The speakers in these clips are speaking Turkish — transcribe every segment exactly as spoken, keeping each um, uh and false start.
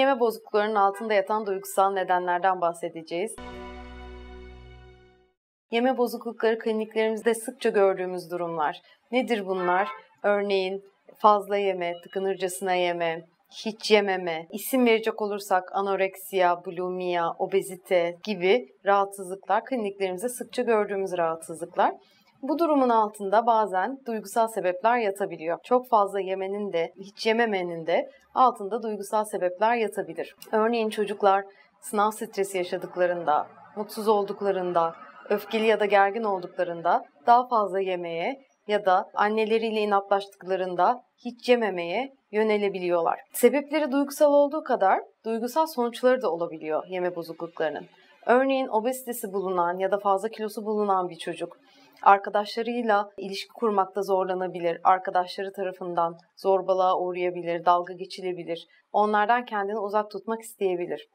Yeme bozukluklarının altında yatan duygusal nedenlerden bahsedeceğiz. Yeme bozuklukları kliniklerimizde sıkça gördüğümüz durumlar. Nedir bunlar? Örneğin fazla yeme, tıkınırcasına yeme, hiç yememe, isim verecek olursak anoreksiya, bulimia, obezite gibi rahatsızlıklar kliniklerimizde sıkça gördüğümüz rahatsızlıklar. Bu durumun altında bazen duygusal sebepler yatabiliyor. Çok fazla yemenin de, hiç yememenin de altında duygusal sebepler yatabilir. Örneğin çocuklar sınav stresi yaşadıklarında, mutsuz olduklarında, öfkeli ya da gergin olduklarında daha fazla yemeye ya da anneleriyle inatlaştıklarında hiç yememeye yönelebiliyorlar. Sebepleri duygusal olduğu kadar duygusal sonuçları da olabiliyor yeme bozukluklarının. Örneğin obezitesi bulunan ya da fazla kilosu bulunan bir çocuk arkadaşlarıyla ilişki kurmakta zorlanabilir, arkadaşları tarafından zorbalığa uğrayabilir, dalga geçilebilir, onlardan kendini uzak tutmak isteyebilir.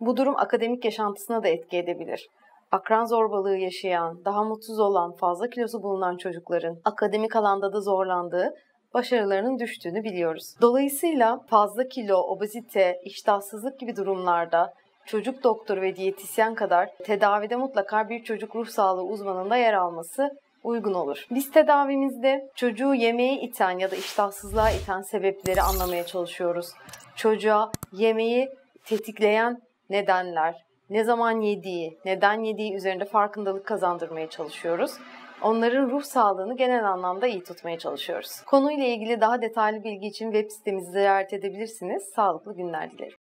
Bu durum akademik yaşantısına da etki edebilir. Akran zorbalığı yaşayan, daha mutsuz olan, fazla kilosu bulunan çocukların akademik alanda da zorlandığı, başarılarının düştüğünü biliyoruz. Dolayısıyla fazla kilo, obezite, iştahsızlık gibi durumlarda çocuk doktoru ve diyetisyen kadar tedavide mutlaka bir çocuk ruh sağlığı uzmanında yer alması uygun olur. Biz tedavimizde çocuğu yemeğe iten ya da iştahsızlığa iten sebepleri anlamaya çalışıyoruz. Çocuğa yemeği tetikleyen nedenler, ne zaman yediği, neden yediği üzerinde farkındalık kazandırmaya çalışıyoruz. Onların ruh sağlığını genel anlamda iyi tutmaya çalışıyoruz. Konuyla ilgili daha detaylı bilgi için web sitemizi ziyaret edebilirsiniz. Sağlıklı günler dilerim.